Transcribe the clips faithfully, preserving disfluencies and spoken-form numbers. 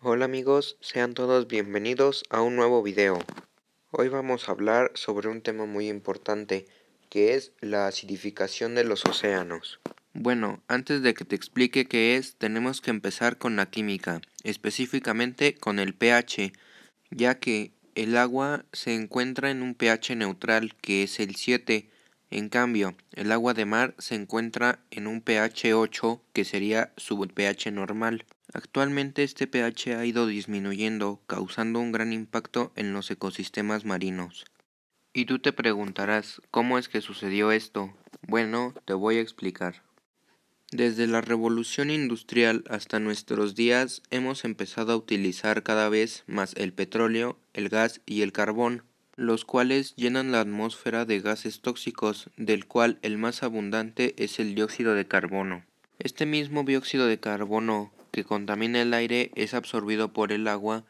Hola amigos, sean todos bienvenidos a un nuevo video. Hoy vamos a hablar sobre un tema muy importante, que es la acidificación de los océanos. Bueno, antes de que te explique qué es, tenemos que empezar con la química, específicamente con el pH, ya que el agua se encuentra en un pH neutral, que es el siete. En cambio, el agua de mar se encuentra en un pH ocho, que sería su pH normal. Actualmente este pH ha ido disminuyendo, causando un gran impacto en los ecosistemas marinos. Y tú te preguntarás, ¿cómo es que sucedió esto? Bueno, te voy a explicar. Desde la revolución industrial hasta nuestros días, hemos empezado a utilizar cada vez más el petróleo, el gas y el carbón, los cuales llenan la atmósfera de gases tóxicos, del cual el más abundante es el dióxido de carbono. Este mismo dióxido de carbono que contamina el aire es absorbido por el agua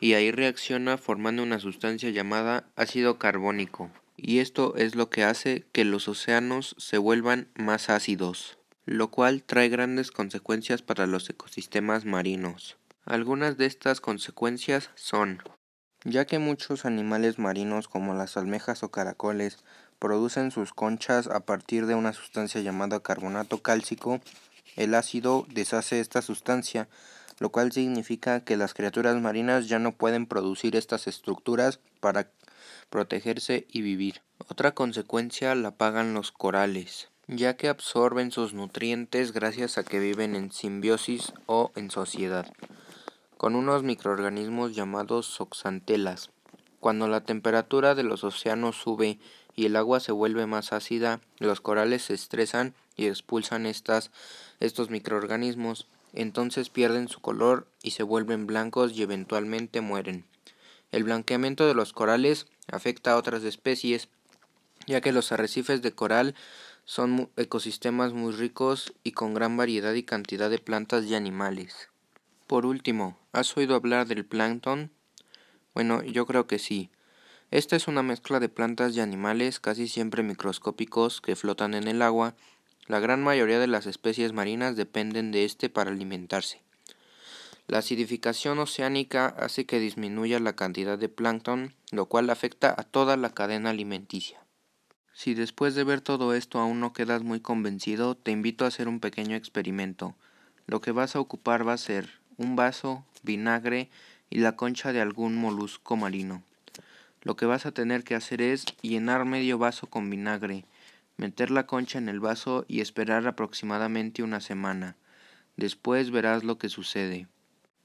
y ahí reacciona formando una sustancia llamada ácido carbónico. Y esto es lo que hace que los océanos se vuelvan más ácidos, lo cual trae grandes consecuencias para los ecosistemas marinos. Algunas de estas consecuencias son: ya que muchos animales marinos como las almejas o caracoles producen sus conchas a partir de una sustancia llamada carbonato cálcico, el ácido deshace esta sustancia, lo cual significa que las criaturas marinas ya no pueden producir estas estructuras para protegerse y vivir. Otra consecuencia la pagan los corales, ya que absorben sus nutrientes gracias a que viven en simbiosis o en sociedad con unos microorganismos llamados zooxantelas. Cuando la temperatura de los océanos sube y el agua se vuelve más ácida, los corales se estresan y expulsan estas, estos microorganismos, entonces pierden su color y se vuelven blancos y eventualmente mueren. El blanqueamiento de los corales afecta a otras especies, ya que los arrecifes de coral son ecosistemas muy ricos y con gran variedad y cantidad de plantas y animales. Por último, ¿has oído hablar del plancton? Bueno, yo creo que sí. Esta es una mezcla de plantas y animales casi siempre microscópicos que flotan en el agua. La gran mayoría de las especies marinas dependen de este para alimentarse. La acidificación oceánica hace que disminuya la cantidad de plancton, lo cual afecta a toda la cadena alimenticia. Si después de ver todo esto aún no quedas muy convencido, te invito a hacer un pequeño experimento. Lo que vas a ocupar va a ser un vaso, vinagre y la concha de algún molusco marino. Lo que vas a tener que hacer es llenar medio vaso con vinagre, meter la concha en el vaso y esperar aproximadamente una semana. Después verás lo que sucede.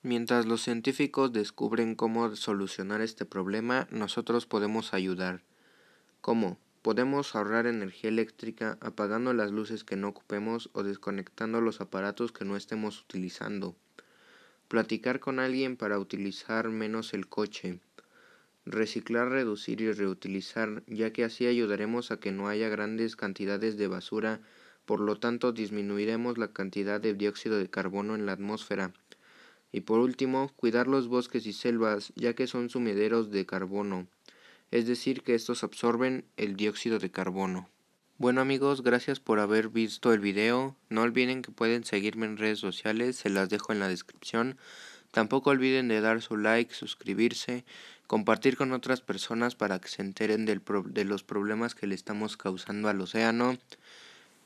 Mientras los científicos descubren cómo solucionar este problema, nosotros podemos ayudar. ¿Cómo? Podemos ahorrar energía eléctrica apagando las luces que no ocupemos o desconectando los aparatos que no estemos utilizando. Platicar con alguien para utilizar menos el coche. Reciclar, reducir y reutilizar, ya que así ayudaremos a que no haya grandes cantidades de basura, por lo tanto disminuiremos la cantidad de dióxido de carbono en la atmósfera. Y por último, cuidar los bosques y selvas, ya que son sumideros de carbono, es decir que estos absorben el dióxido de carbono. Bueno amigos, gracias por haber visto el video. No olviden que pueden seguirme en redes sociales, se las dejo en la descripción. Tampoco olviden de dar su like, suscribirse, compartir con otras personas para que se enteren del pro- de los problemas que le estamos causando al océano.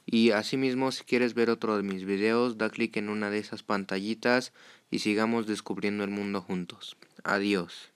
Y asimismo, si quieres ver otro de mis videos, da clic en una de esas pantallitas y sigamos descubriendo el mundo juntos. Adiós.